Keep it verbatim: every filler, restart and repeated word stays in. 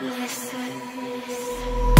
Yes, yes.